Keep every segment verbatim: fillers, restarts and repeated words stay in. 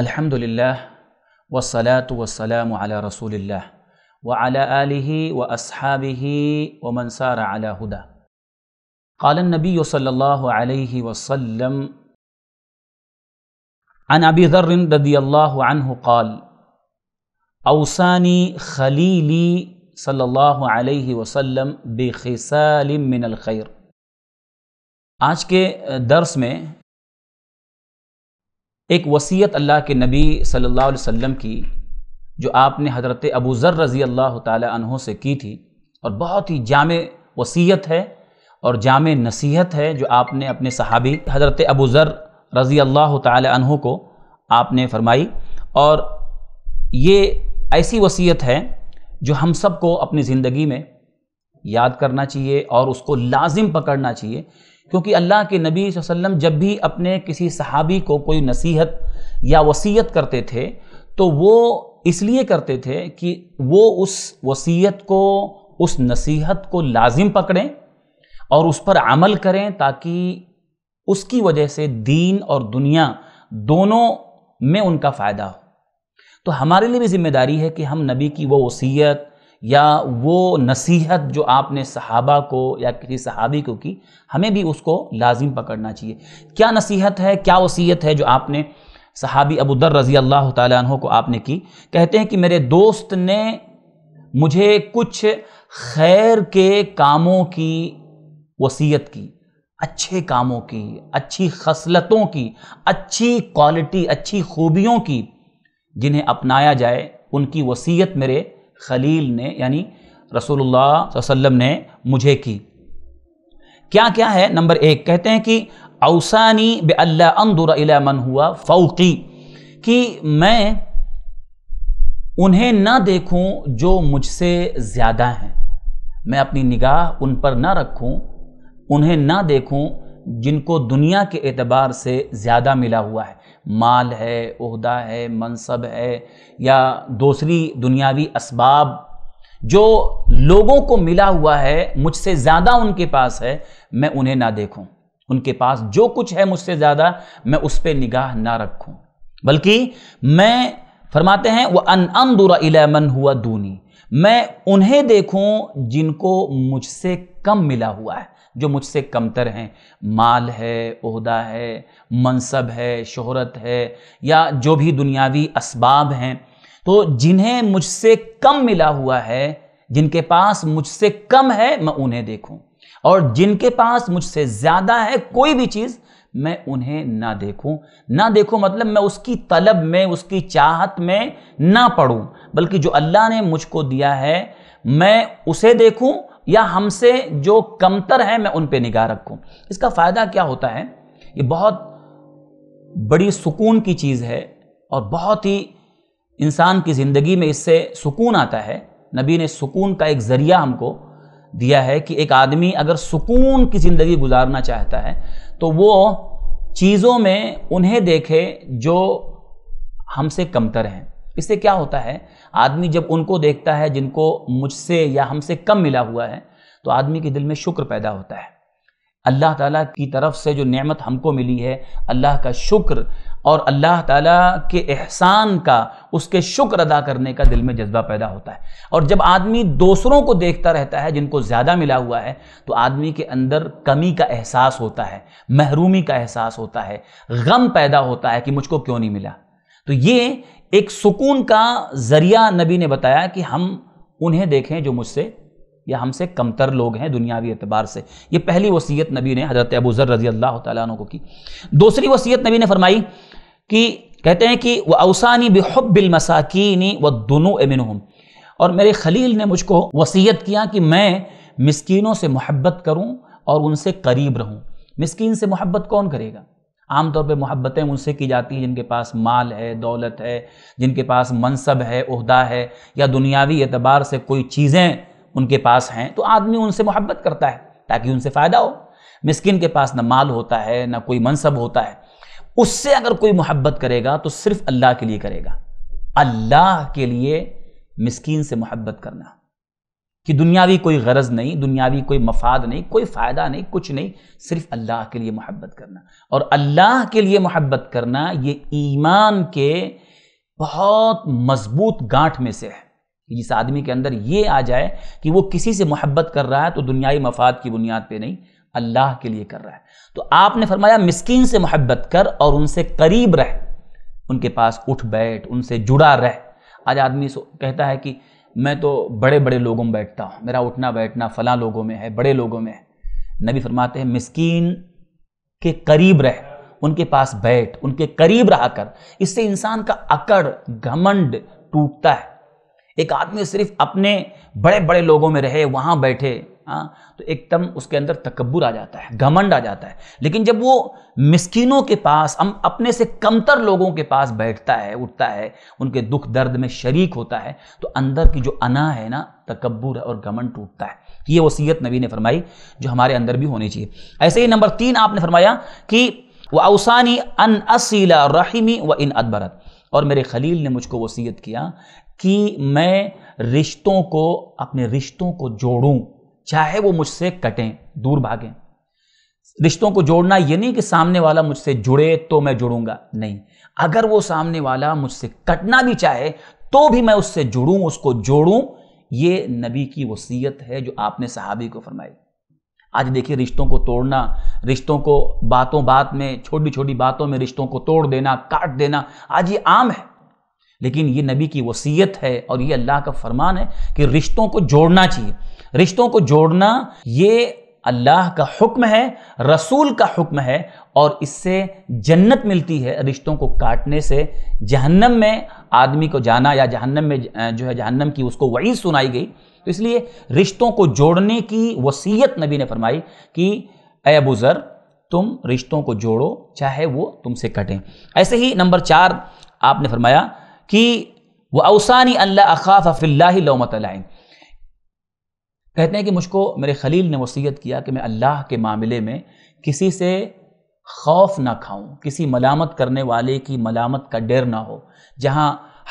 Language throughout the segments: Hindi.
अल्हम्दुलिल्लाह वस्सलातु वस्सलामु अला रसूलिल्लाह व अला आलिहि व अस्हाबिहि व मन सारा अला हुदा। क़ाल नबी सल्लल्लाहु अलैहि वसल्लम अन अबी ज़र्र रज़ियल्लाहु अन्हु क़ाल औसानी खलीली सल्लल्लाहु अलैहि वसल्लम बिखिसालिम मिनल खैर। आज के दर्स में एक वसीयत अल्लाह के नबी सल्लल्लाहु अलैहि वसल्लम की जो आपने हज़रत अबू ज़र्र रज़ी अल्लाह ताला अन्हो से की थी, और बहुत ही जामे वसीयत है और जामे नसीहत है जो आपने अपने सहाबी हज़रत अबू ज़र्र रज़ी अल्लाह ताला अन्हो को आपने फरमाई। और ये ऐसी वसीयत है जो हम सब को अपनी ज़िंदगी में याद करना चाहिए और उसको लाजिम पकड़ना चाहिए, क्योंकि अल्लाह के नबी सल्लल्लाहु अलैहि वसल्लम जब भी अपने किसी सहाबी को कोई नसीहत या वसीयत करते थे तो वो इसलिए करते थे कि वो उस वसीयत को, उस नसीहत को लाजिम पकड़ें और उस पर अमल करें, ताकि उसकी वजह से दीन और दुनिया दोनों में उनका फ़ायदा हो। तो हमारे लिए भी जिम्मेदारी है कि हम नबी की वो वसीयत या वो नसीहत जो आपने सहाबा को या किसी सहाबी को की, हमें भी उसको लाजिम पकड़ना चाहिए। क्या नसीहत है, क्या वसीयत है जो आपने सहाबी अबू ज़र्र रज़ी अल्लाह ताला अन्हु को आपने की। कहते हैं कि मेरे दोस्त ने मुझे कुछ खैर के कामों की वसीयत की, अच्छे कामों की, अच्छी खसलतों की, अच्छी क्वालिटी, अच्छी खूबियों की जिन्हें अपनाया जाए। उनकी वसीयत मेरे खलील ने यानी रसूलुल्लाह सल्लल्लाहु अलैहि वसल्लम ने मुझे की। क्या क्या है? नंबर एक, कहते हैं कि औसानी बे अल्ला अंदुर इला मन हुआ फौकी, कि मैं उन्हें ना देखूं जो मुझसे ज़्यादा हैं, मैं अपनी निगाह उन पर ना रखूं, उन्हें ना देखूं जिनको दुनिया के एतबार से ज़्यादा मिला हुआ है, माल है, ओहदा है, मनसब है, या दूसरी दुनियावी असबाब जो लोगों को मिला हुआ है, मुझसे ज़्यादा उनके पास है, मैं उन्हें ना देखूं। उनके पास जो कुछ है मुझसे ज़्यादा, मैं उस पर निगाह ना रखूं, बल्कि मैं, फरमाते हैं, वह अन अंदुरा इला मन हुआ दूनी, मैं उन्हें देखूं जिनको मुझसे कम मिला हुआ है, जो मुझसे कमतर हैं, माल है, ओहदा है, मनसब है, शोहरत है, या जो भी दुनियावी असबाब हैं। तो जिन्हें मुझसे कम मिला हुआ है, जिनके पास मुझसे कम है, मैं उन्हें देखूं, और जिनके पास मुझसे ज़्यादा है कोई भी चीज़, मैं उन्हें ना देखूं। ना देखूं मतलब मैं उसकी तलब में, उसकी चाहत में ना पड़ूं, बल्कि जो अल्लाह ने मुझको दिया है मैं उसे देखूं, या हमसे जो कमतर है मैं उन पे निगाह रखूं। इसका फ़ायदा क्या होता है? ये बहुत बड़ी सुकून की चीज़ है और बहुत ही इंसान की ज़िंदगी में इससे सुकून आता है। नबी ने सुकून का एक ज़रिया हमको दिया है कि एक आदमी अगर सुकून की ज़िंदगी गुजारना चाहता है तो वो चीज़ों में उन्हें देखे जो हमसे कमतर हैं। इससे क्या होता है, आदमी जब उनको देखता है जिनको मुझसे या हमसे कम मिला हुआ है, तो आदमी के दिल में शुक्र पैदा होता है। अल्लाह ताला की तरफ से जो नेमत हमको मिली है, अल्लाह का शुक्र और अल्लाह ताला के एहसान का, उसके शुक्र अदा करने का दिल में जज्बा पैदा होता है। और जब आदमी दूसरों को देखता रहता है जिनको ज़्यादा मिला हुआ है, तो आदमी के अंदर कमी का एहसास होता है, महरूमी का एहसास होता है, गम पैदा होता है कि मुझको क्यों नहीं मिला। तो ये एक सुकून का ज़रिया नबी ने बताया कि हम उन्हें देखें जो मुझसे या हमसे कमतर लोग हैं दुनियावी एतबार से। ये पहली वसीयत नबी ने हज़रत अबू ज़र्र रज़ी अल्लाह ताला अन्हु को की। दूसरी वसीयत नबी ने फरमाई कि, कहते हैं कि व औसानी बिहुब्बिल मसाकीनी व दुनू मिनहुम, और मेरे खलील ने मुझको वसीयत किया कि मैं मिस्कीनों से मोहब्बत करूँ और उनसे करीब रहूँ। मिस्कीन से मोहब्बत कौन करेगा? आमतौर पर मोहब्बतें उनसे की जाती हैं जिनके पास माल है, दौलत है, जिनके पास मनसब है, ओहदा है, या दुनियावी एतबार से कोई चीज़ें उनके पास हैं, तो आदमी उनसे मोहब्बत करता है ताकि उनसे फ़ायदा हो। मिस्किन के पास ना माल होता है, ना कोई मनसब होता है, उससे अगर कोई मोहब्बत करेगा तो सिर्फ अल्लाह के लिए करेगा। अल्लाह के लिए मिस्किन से मोहब्बत करना, कि दुनियावी कोई गरज नहीं, दुनियावी कोई मफाद नहीं, कोई फ़ायदा नहीं, कुछ नहीं, सिर्फ अल्लाह के लिए मोहब्बत करना। और अल्लाह के लिए मोहब्बत करना ये ईमान के बहुत मजबूत गांठ में से है। जिस आदमी के अंदर ये आ जाए कि वो किसी से मोहब्बत कर रहा है तो दुनियावी मफाद की बुनियाद पे नहीं, अल्लाह के लिए कर रहा है। तो आपने फरमाया मिस्कीन से मोहब्बत कर और उनसे करीब रह, उनके पास उठ बैठ, उनसे जुड़ा रह। आज आदमी कहता है कि मैं तो बड़े बड़े लोगों में बैठता हूँ, मेरा उठना बैठना फ़लाँ लोगों में है, बड़े लोगों में है। नबी फरमाते हैं मिस्कीन के करीब रह, उनके पास बैठ, उनके करीब रहा कर। इससे इंसान का अकड़ घमंड टूटता है। एक आदमी सिर्फ अपने बड़े बड़े लोगों में रहे, वहाँ बैठे, हाँ, तो एकदम उसके अंदर तकब्बुर आ जाता है, घमंड आ जाता है। लेकिन जब वो मिस्कीनों के पास, हम अपने से कमतर लोगों के पास बैठता है, उठता है, उनके दुख दर्द में शरीक होता है, तो अंदर की जो अना है ना, तकब्बुर और घमंड टूटता है। ये वसीयत नबी ने फरमाई जो हमारे अंदर भी होनी चाहिए। ऐसे ही नंबर तीन आपने फरमाया कि व औसानी अन असीला रहीमी व इन अदबरत, और मेरे खलील ने मुझको वसीयत किया कि मैं रिश्तों को, अपने रिश्तों को जोड़ूँ, चाहे वो मुझसे कटें, दूर भागें। रिश्तों को जोड़ना ये नहीं कि सामने वाला मुझसे जुड़े तो मैं जुड़ूंगा, नहीं, अगर वो सामने वाला मुझसे कटना भी चाहे तो भी मैं उससे जुड़ूं, उसको जोड़ूं। ये नबी की वसीयत है जो आपने सहाबी को फरमाई। आज देखिए रिश्तों को तोड़ना, रिश्तों को बातों बात में, छोटी छोटी बातों में रिश्तों को तोड़ देना, काट देना, आज ये आम है। लेकिन ये नबी की वसीयत है और ये अल्लाह का फरमान है कि रिश्तों को जोड़ना चाहिए। रिश्तों को जोड़ना ये अल्लाह का हुक्म है, रसूल का हुक्म है, और इससे जन्नत मिलती है। रिश्तों को काटने से जहन्नम में आदमी को जाना, या जहन्नम में जो है जहन्नम की उसको वईद सुनाई गई। तो इसलिए रिश्तों को जोड़ने की वसीयत नबी ने फरमाई कि ए अबू ज़र, तुम रिश्तों को जोड़ो चाहे वो तुमसे कटें। ऐसे ही नंबर चार आपने फरमाया कि व औसानी अल्लाह अखाफ़ फ़िल्लाहि लौमत लाइन, कहते हैं कि मुझको मेरे खलील ने वसीयत किया कि मैं अल्लाह के मामले में किसी से खौफ ना खाऊं, किसी मलामत करने वाले की मलामत का डर ना हो। जहाँ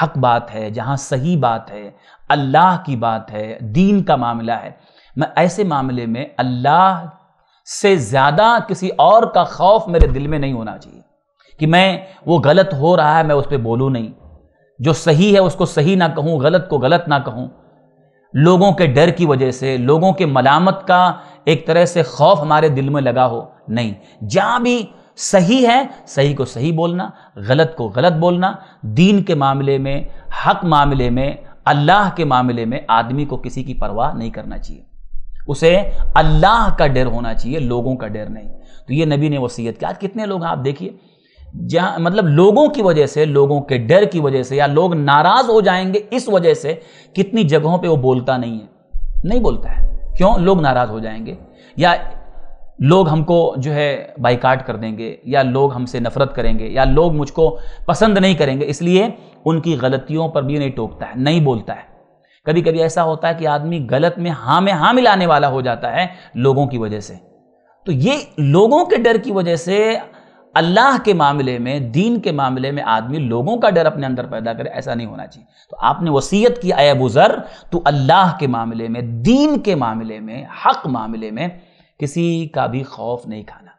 हक बात है, जहाँ सही बात है, अल्लाह की बात है, दीन का मामला है, मैं ऐसे मामले में अल्लाह से ज़्यादा किसी और का खौफ मेरे दिल में नहीं होना चाहिए कि मैं वो गलत हो रहा है मैं उस पर बोलूँ नहीं, जो सही है उसको सही ना कहूँ, गलत को गलत ना कहूँ। लोगों के डर की वजह से, लोगों के मलामत का एक तरह से खौफ हमारे दिल में लगा हो, नहीं। जहाँ भी सही है सही को सही बोलना, गलत को गलत बोलना। दीन के मामले में, हक मामले में, अल्लाह के मामले में आदमी को किसी की परवाह नहीं करना चाहिए, उसे अल्लाह का डर होना चाहिए, लोगों का डर नहीं। तो ये नबी ने वसीयत की। आज कितने लोग आप देखिए जहाँ मतलब लोगों की वजह से, लोगों के डर की वजह से, या लोग नाराज हो जाएंगे इस वजह से, कितनी जगहों पे वो बोलता नहीं है, नहीं बोलता है। क्यों? लोग नाराज हो जाएंगे, या लोग हमको जो है बाइकाट कर देंगे, या लोग हमसे नफरत करेंगे, या लोग मुझको पसंद नहीं करेंगे, इसलिए उनकी गलतियों पर भी नहीं टोकता है, नहीं बोलता है। कभी कभी ऐसा होता है कि आदमी गलत में हाँ में हाँ मिलाने वाला हो जाता है लोगों की वजह से। तो ये लोगों के डर की वजह से अल्लाह के मामले में, दीन के मामले में आदमी लोगों का डर अपने अंदर पैदा करे, ऐसा नहीं होना चाहिए। तो आपने वसीयत की, ए अबू ज़र, तू अल्लाह के मामले में, दीन के मामले में, हक मामले में किसी का भी खौफ नहीं खाना।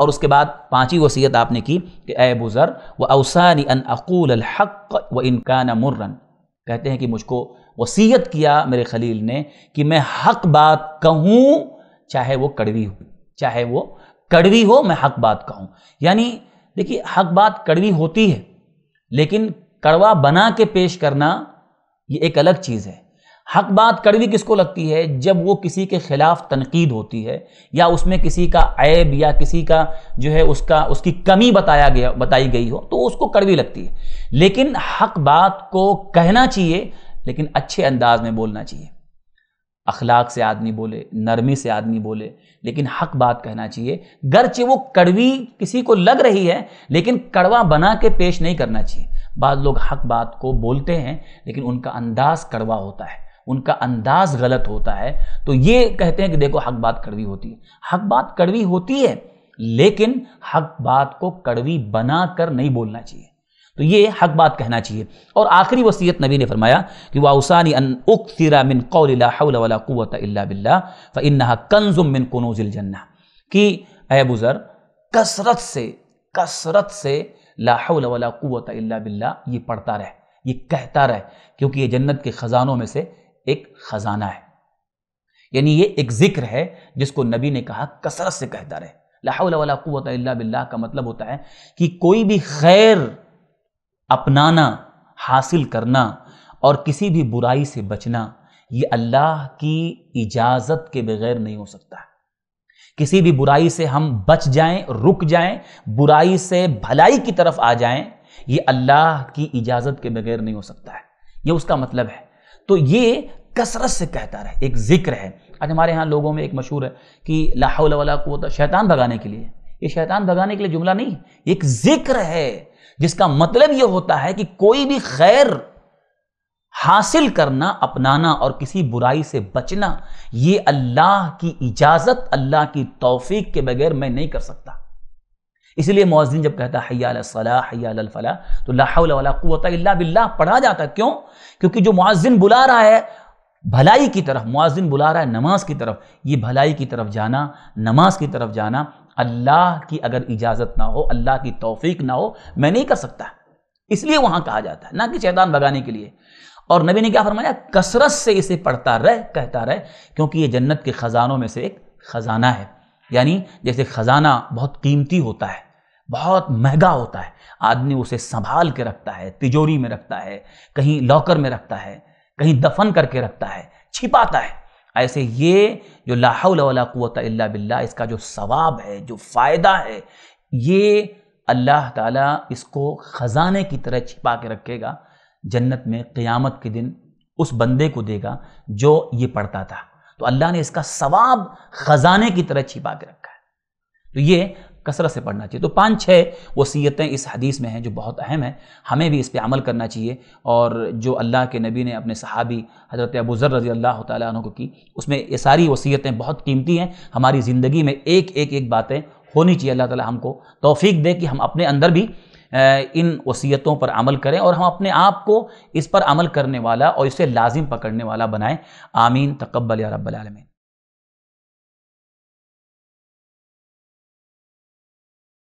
और उसके बाद पांचवी वसीयत आपने की कि ए अबू ज़र व औसानी अन अक़ूल अल हक़ व इन कान मुर्रन, कहते हैं कि मुझको वसीयत किया मेरे खलील ने कि मैं हक बात कहूँ, चाहे वो कड़वी हो, चाहे वो कड़वी हो, मैं हक बात कहूँ। यानी देखिए हक बात कड़वी होती है, लेकिन कड़वा बना के पेश करना ये एक अलग चीज़ है। हक बात कड़वी किसको लगती है? जब वो किसी के खिलाफ तनकीद होती है, या उसमें किसी का ऐब या किसी का जो है उसका उसकी कमी बताया गया बताई गई हो, तो उसको कड़वी लगती है। लेकिन हक बात को कहना चाहिए, लेकिन अच्छे अंदाज में बोलना चाहिए। अखलाक से आदमी बोले, नरमी से आदमी बोले, लेकिन हक बात कहना चाहिए। गरचे वो कड़वी किसी को लग रही है, लेकिन कड़वा बना के पेश नहीं करना चाहिए। बाद लोग हक बात को बोलते हैं, लेकिन उनका अंदाज कड़वा होता है, उनका अंदाज गलत होता है। तो ये कहते हैं कि देखो हक बात कड़वी होती है। हक बात कड़वी होती है, लेकिन हक बात को कड़वी बना कर नहीं बोलना चाहिए। तो ये हक बात कहना चाहिए। और आखिरी वसीयत नबी ने फरमाया कि वाउसानी अन उक्तिरा मिन कौल ला हौल वला कुव्वता इल्ला बिल्लाह फइन्नहा कन्जुम मिन कुनूजिल जन्नह, कि ऐ बुज़र कसरत से कसरत से ला हौल वला कुव्वता इल्ला बिल्लाह ये पढ़ता रहे, ये कहता रहे, क्योंकि ये जन्नत के ख़जानों में से एक ख़जाना है। यानी ये एक जिक्र है जिसको नबी ने कहा कसरत से कहता रहे। ला हौल वला कुव्वता इल्ला बिल्लाह का मतलब होता है कि कोई भी खैर अपनाना, हासिल करना और किसी भी बुराई से बचना, ये अल्लाह की इजाज़त के बगैर नहीं हो सकता। किसी भी बुराई से हम बच जाएं, रुक जाएं, बुराई से भलाई की तरफ आ जाएं, ये अल्लाह की इजाज़त के बगैर नहीं हो सकता है, ये उसका मतलब है। तो ये कसरत से कहता रहे, एक जिक्र है। आज हमारे यहाँ लोगों में एक मशहूर है कि ला हौल वला कुव्वत, शैतान भगाने के लिए, ये शैतान भगाने के लिए जुमला नहीं, एक जिक्र है जिसका मतलब यह होता है कि कोई भी खैर हासिल करना, अपनाना और किसी बुराई से बचना, ये अल्लाह की इजाज़त, अल्लाह की तौफीक के बगैर मैं नहीं कर सकता। इसलिए मुअज्जिन जब कहता है हय्या अलस सलाह हय्या अलल फलाह, तो ला हौल वला कुव्वत इल्ला बिल्लाह पढ़ा जाता है। क्यों? क्योंकि जो मुअज्जिन बुला रहा है भलाई की तरफ, मुअज्जिन बुला रहा है नमाज की तरफ, ये भलाई की तरफ जाना, नमाज की तरफ जाना, अल्लाह की अगर इजाज़त ना हो, अल्लाह की तौफीक ना हो, मैं नहीं कर सकता। इसलिए वहाँ कहा जाता है, ना कि शैतान भगाने के लिए। और नबी ने क्या फरमाया? कसरत से इसे पढ़ता रह, कहता रह, क्योंकि ये जन्नत के ख़जानों में से एक ख़जाना है। यानी जैसे ख़जाना बहुत कीमती होता है, बहुत महंगा होता है, आदमी उसे संभाल के रखता है, तिजोरी में रखता है, कहीं लॉकर में रखता है, कहीं दफन करके रखता है, छिपाता है। ऐसे ये जो ला हौल वला कुव्वत इल्ला बिल्लाह, इसका जो सवाब है, जो फ़ायदा है, ये अल्लाह ताला इसको ख़जाने की तरह छिपा के रखेगा, जन्नत में क़यामत के दिन उस बंदे को देगा जो ये पढ़ता था। तो अल्लाह ने इसका सवाब ख़जाने की तरह छिपा के रखा है। तो ये कसरत से पढ़ना चाहिए। तो पाँच छः वसीयतें इस हदीस में हैं जो बहुत अहम हैं, हमें भी इस पे अमल करना चाहिए। और जो अल्लाह के नबी ने अपने सहाबी हज़रत अबू ज़र रज़ी अल्लाह तआला अन्हु को की, उसमें ये सारी वसीयतें बहुत कीमती हैं। हमारी ज़िंदगी में एक एक एक बातें होनी चाहिए। अल्लाह ताला हमको तौफीक दे कि हम अपने अंदर भी इन वसीयतों पर अमल करें और हम अपने आप को इस पर अमल करने वाला और इसे लाजिम पकड़ने वाला बनाएँ। आमीन। तक़ब्बल या रब्बल आलमीन।